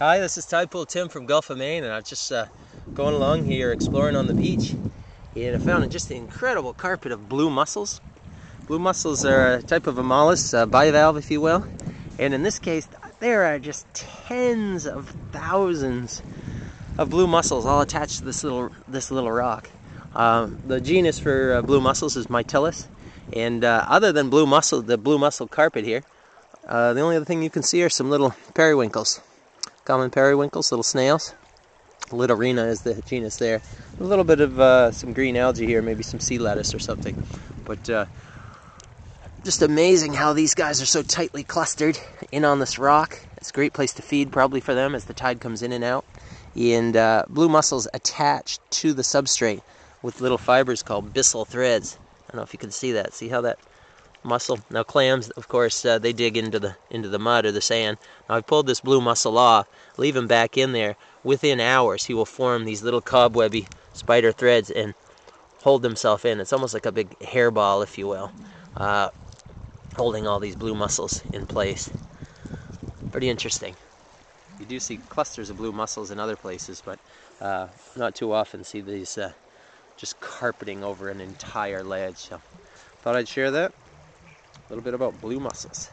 Hi, this is Tidepool Tim from Gulf of Maine, and I'm just going along here exploring on the beach, and I found just an incredible carpet of blue mussels. Blue mussels are a type of a mollusk, bivalve if you will, and in this case there are just tens of thousands of blue mussels all attached to this little rock. The genus for blue mussels is Mytilus, and other than blue mussel, the blue mussel carpet here, the only other thing you can see are some little periwinkles. Common periwinkles, little snails. Littorina is the genus there. A little bit of some green algae here, maybe some sea lettuce or something. But just amazing how these guys are so tightly clustered in on this rock. It's a great place to feed probably for them as the tide comes in and out. And blue mussels attached to the substrate with little fibers called byssal threads. I don't know if you can see that. See how that mussel. Now clams, of course, they dig into the mud or the sand. Now I pulled this blue mussel off, leave him back in there. Within hours, he will form these little cobwebby spider threads and hold himself in. It's almost like a big hairball, if you will, holding all these blue mussels in place. Pretty interesting. You do see clusters of blue mussels in other places, but not too often see these just carpeting over an entire ledge. So, thought I'd share that. A little bit about blue mussels.